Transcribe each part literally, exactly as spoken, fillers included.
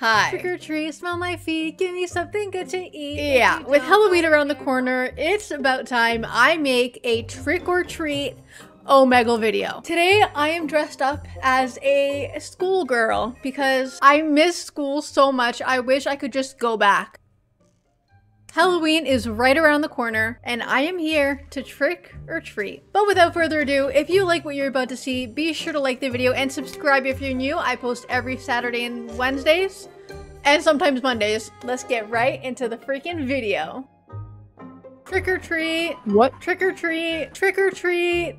Hi. Trick or treat, smell my feet, give me something good to eat. Yeah, with Halloween around the corner, it's about time I make a trick or treat Omegle video. Today I am dressed up as a schoolgirl because I miss school so much. I wish I could just go back. Halloween is right around the corner and I am here to trick or treat. But without further ado, if you like what you're about to see, be sure to like the video and subscribe if you're new. I post every Saturday and Wednesdays and sometimes Mondays. Let's get right into the freaking video. Trick or treat. What? Trick or treat. Trick or treat.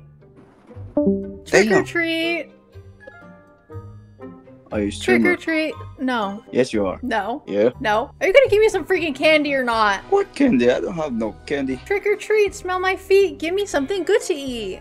Trick Damn. or treat. Are you streamer? Trick or treat? No. Yes, you are. No. Yeah. No. Are you gonna give me some freaking candy or not? What candy? I don't have no candy. Trick or treat. Smell my feet. Give me something good to eat.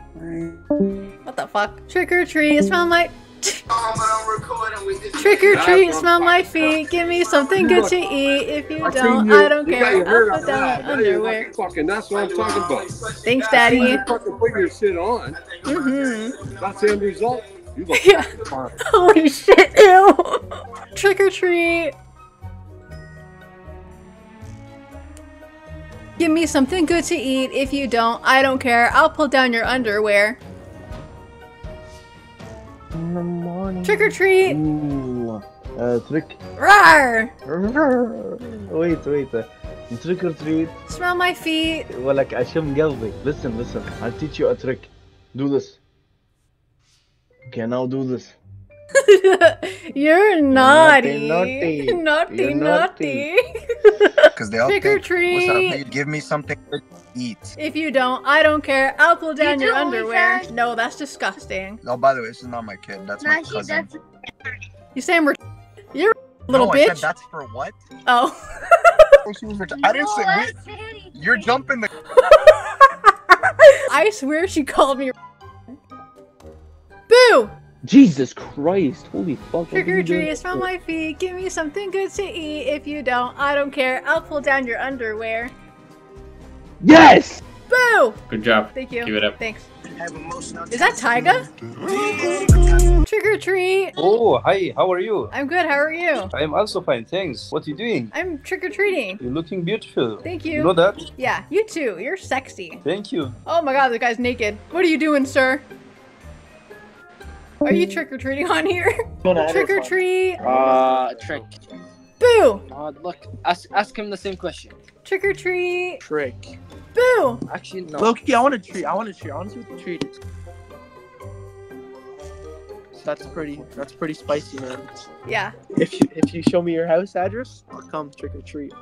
What the fuck? Trick or treat. Smell my. Trick or treat, smell my feet, give me something good to eat. If you don't, I don't care. I'll put down underwear. That's what I'm talking about. Thanks, Daddy. Fucking put your shit on. Mm-hmm. That's the end result. You look fine. Holy shit, ew. Trick or treat. Give me something good to eat. If you don't, I don't care. I'll pull down your underwear. In the morning. Trick or treat! Ooh, uh, trick. Rawr! Wait, wait. Uh, trick or treat. Smell my feet. Well, like, Ashim Galbi. Listen, listen. I'll teach you a trick. Do this. Okay, now do this. You're naughty. Naughty, naughty. Naughty, naughty. Because they all trick think, or treat. What's up? Give me something to eat. If you don't, I don't care. I'll pull down you your underwear. Said... No, that's disgusting. No, by the way, this is not my kid. That's no, my cousin. Does... You're saying we're... You're a little no, bitch. I said that's for what? Oh. I didn't say... I said You're jumping the... I swear she called me... Boo! Jesus Christ, holy fuck. Trick or treat, smell my feet, give me something good to eat. If you don't, I don't care. I'll pull down your underwear. Yes! Boo! Good job. Thank you. Give it up. Thanks. Is that Tyga? Trick or treat. Oh, hi, how are you? I'm good, how are you? I'm also fine, thanks. What are you doing? I'm trick or treating. You're looking beautiful. Thank you. You know that? Yeah, you too. You're sexy. Thank you. Oh my god, the guy's naked. What are you doing, sir? Are you trick-or-treating on here? Trick-or-treat! Uh, trick. Boo! Uh, look, ask, ask him the same question. Trick-or-treat! Trick. Boo! Actually, no. Loki, I want a treat, I want a treat, I want to treat it. That's pretty, that's pretty spicy, man. Yeah. If you, if you show me your house address, I'll come trick-or-treat.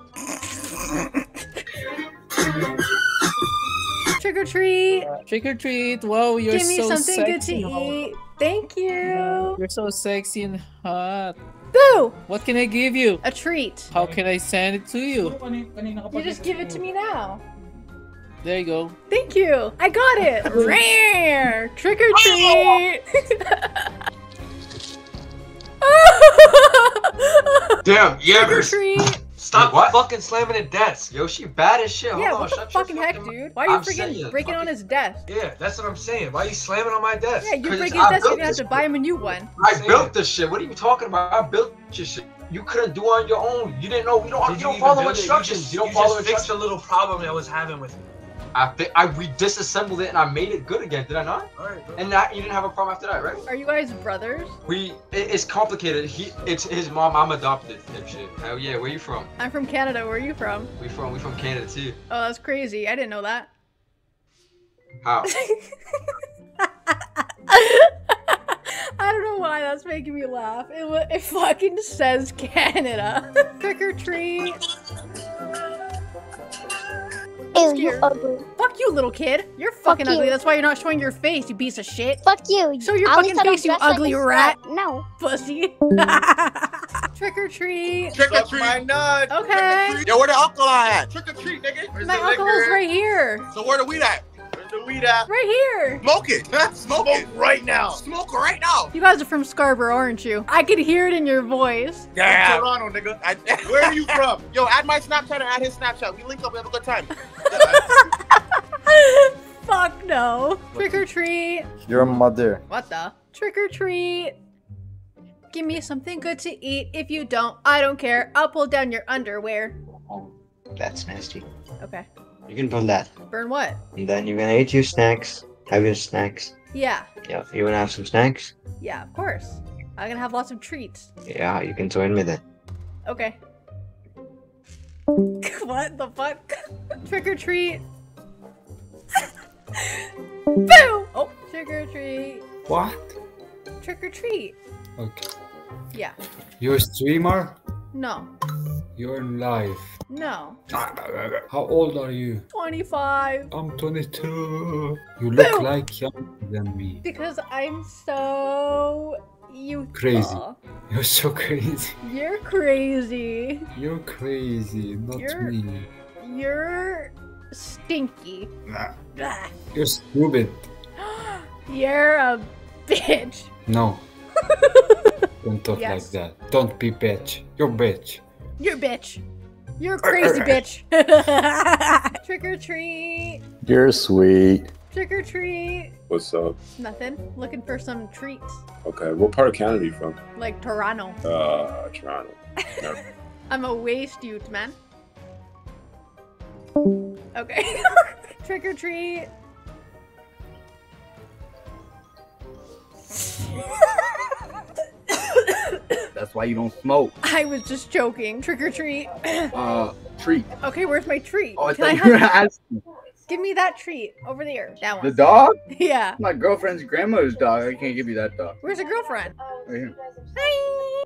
Trick or treat! Uh, trick or treat! Whoa, you're so sexy. Give me so something good to eat. Thank you. You're so sexy and hot. Boo! What can I give you? A treat. How can I send it to you? You just give it to me now. There you go. Thank you. I got it. Rare! Trick or treat! Damn! Yeah. Trick or treat! Stop what? fucking slamming a desk, yo. She bad as shit. Hold yeah, on, what the shut fucking heck, fucking dude? Why are you I'm freaking breaking fucking... on his desk? Yeah, that's what I'm saying. Why are you slamming on my desk? Yeah, you're breaking his desk. You're gonna have to buy him a new one. I Damn. built this shit. What are you talking about? I built this shit. You couldn't do on your own. You didn't know. We don't. You, you don't follow instructions. You, just, you don't you follow just instructions. Fixed the little problem that I was having with me. I I re disassembled it and I made it good again. Did I not? All right, bro. And that you didn't have a problem after that, right? Are you guys brothers? We it, it's complicated. He it's his mom. I'm adopted. Shit. Hell yeah. Where you from? I'm from Canada. Where are you from? We from we from Canada too. Oh, that's crazy. I didn't know that. How? I don't know why that's making me laugh. It it fucking says Canada. Trick or treat. You ugly. Fuck you, little kid. You're fucking Fuck ugly. You. That's why you're not showing your face, you piece of shit. Fuck you. Show your At fucking face, you ugly like rat. No. Pussy. Trick or treat. Trick or treat. My nuts. Okay. Treat. Yo, where the uncle at? Trick or treat, nigga. Where's my uncle liquor? is right here. So where the weed at? Where's the weed at? Right here. Smoke it. Smoke, Smoke it right now. Smoke right now. You guys are from Scarborough, aren't you? I could hear it in your voice. Yeah. I'm Toronto, nigga. I, where are you from? Yo, add my Snapchat and add his Snapchat. We link up. We have a good time. Fuck no. Trick or treat. Your mother. What the? Trick or treat. Give me something good to eat. If you don't, I don't care. I'll pull down your underwear. Oh, that's nasty. Okay. You can burn that. Burn what? And then you're gonna eat your snacks. Have your snacks. Yeah. Yeah. You wanna have some snacks? Yeah, of course. I'm gonna have lots of treats. Yeah, you can join me then. Okay. What the fuck? Trick or treat. Boo! Oh, trick or treat. What? Trick or treat. Okay. Yeah. You're a streamer? No. You're live? No. How old are you? twenty-five. I'm twenty-two. You look Boo! Like younger than me. Because I'm so youthful. Crazy. You're so crazy. You're crazy. You're crazy, not you're, me. You're stinky. Nah. Blah. You're stupid. You're a bitch. No. Don't talk yes. like that. Don't be bitch. You're bitch. You're bitch. You're crazy bitch. Trick or treat. You're sweet. Trick or treat. What's up? Nothing. Looking for some treats. Okay. What part of Canada are you from? Like Toronto. Uh, Toronto. No. I'm a waste youth, man. Okay. Trick or treat. That's why you don't smoke. I was just joking. Trick or treat. Uh, treat. Okay, where's my treat? Oh, I Can thought I have you were asking. Give me that treat over there. That one. The dog? Yeah. My girlfriend's grandma's dog. I can't give you that dog. Where's the girlfriend? Right here. Hi.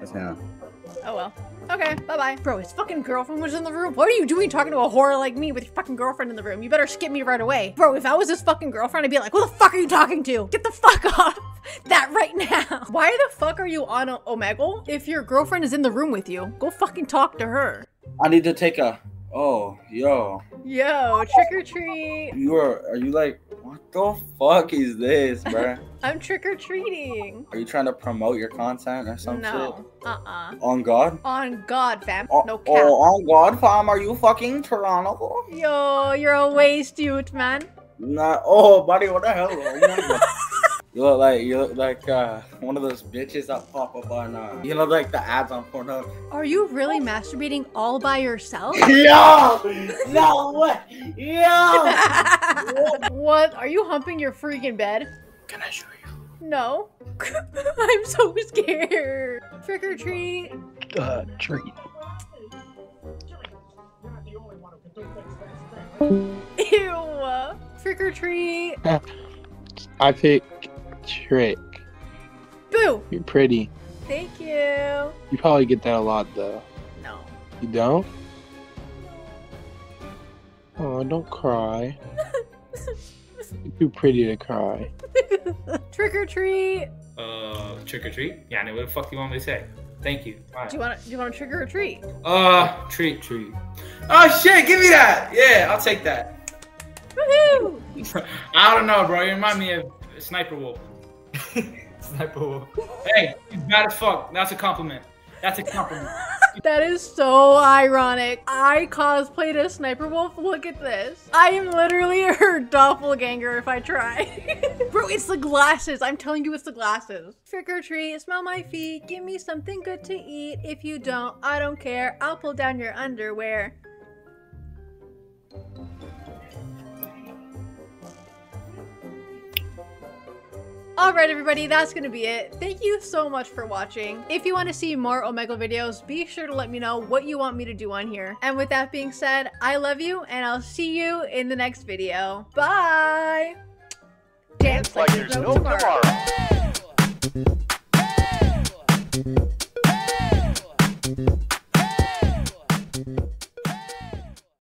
That's Hannah. Oh well. Okay. Bye bye. Bro, his fucking girlfriend was in the room. What are you doing talking to a whore like me with your fucking girlfriend in the room? You better skip me right away. Bro, if I was his fucking girlfriend, I'd be like, who the fuck are you talking to? Get the fuck off that right now. Why the fuck are you on a Omegle if your girlfriend is in the room with you? Go fucking talk to her. I need to take a. Oh, yo. Yo, trick or treat. You are, are you like, what the fuck is this, bruh? I'm trick or treating. Are you trying to promote your content or some no, shit? Uh-uh. On God? On God, fam. O no cap. Oh, on God, fam. Are you fucking Toronto? Yo, you're a waste, youth, man. Nah, oh, buddy, what the hell? You look like, you look like uh, one of those bitches that pop up on, uh, you look like the ads on Pornhub. Are you really masturbating all by yourself? Yo! No, what? Yo! What? Are you humping your freaking bed? Can I show you? No. I'm so scared. Trick or treat. Uh, treat. Ew. Trick or treat. I pick. Trick. Boo! You're pretty. Thank you. You probably get that a lot though. No. You don't? Oh, don't cry. You're too pretty to cry. Trick or treat. Uh, trick or treat? Yeah, I know what the fuck do you want me to say? Thank you. Bye. Do you want? Do you want a trick or treat? Uh, treat, treat. Oh shit! Give me that. Yeah, I'll take that. Woohoo! I don't know, bro. You remind me of Sniper Wolf. Sniper Wolf. Hey, he's bad as fuck. That's a compliment. That's a compliment. That is so ironic. I cosplayed as Sniper Wolf. Look at this. I am literally her doppelganger if I try. Bro, it's the glasses. I'm telling you, it's the glasses. Trick or treat, smell my feet. Give me something good to eat. If you don't, I don't care. I'll pull down your underwear. Alright everybody, that's gonna be it. Thank you so much for watching. If you want to see more Omegle videos, be sure to let me know what you want me to do on here. And with that being said, I love you and I'll see you in the next video. Bye! Dance like there's no tomorrow.